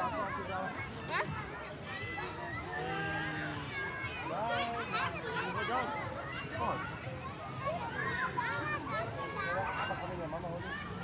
Come on.